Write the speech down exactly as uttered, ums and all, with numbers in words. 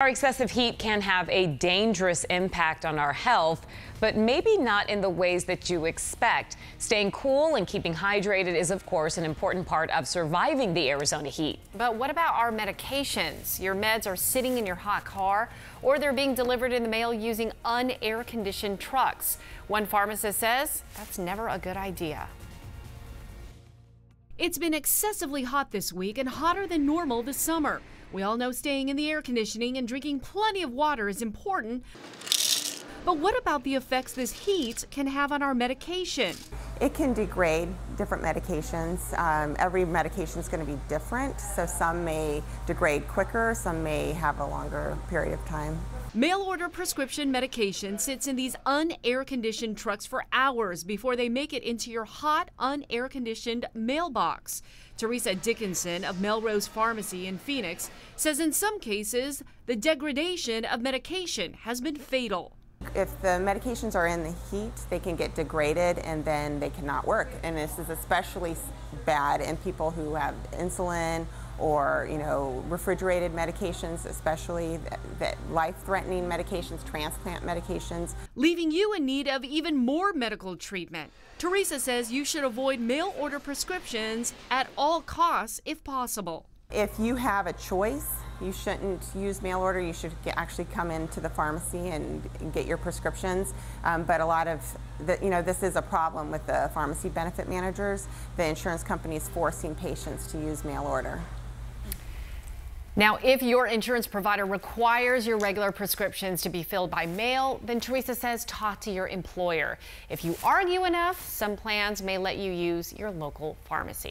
Our excessive heat can have a dangerous impact on our health, but maybe not in the ways that you expect. Staying cool and keeping hydrated is, of course, an important part of surviving the Arizona heat. But what about our medications? Your meds are sitting in your hot car, or they're being delivered in the mail using unair-conditioned trucks. One pharmacist says that's never a good idea. It's been excessively hot this week and hotter than normal this summer. We all know staying in the air conditioning and drinking plenty of water is important, but what about the effects this heat can have on our medication? It can degrade different medications. Um, every medication is going to be different, so some may degrade quicker, some may have a longer period of time. Mail-order prescription medication sits in these un-air-conditioned trucks for hours before they make it into your hot, un-air-conditioned mailbox. Teresa Dickinson of Melrose Pharmacy in Phoenix says in some cases, the degradation of medication has been fatal. If the medications are in the heat, they can get degraded and then they cannot work. And this is especially bad in people who have insulin or, you know, refrigerated medications, especially that, that life-threatening medications, transplant medications. Leaving you in need of even more medical treatment. Teresa says you should avoid mail-order prescriptions at all costs if possible. If you have a choice, you shouldn't use mail order. You should get, actually come into the pharmacy and, and get your prescriptions. Um, but a lot of, the, you know, this is a problem with the pharmacy benefit managers, the insurance companies forcing patients to use mail order. Now, if your insurance provider requires your regular prescriptions to be filled by mail, then Teresa says talk to your employer. If you argue enough, some plans may let you use your local pharmacy.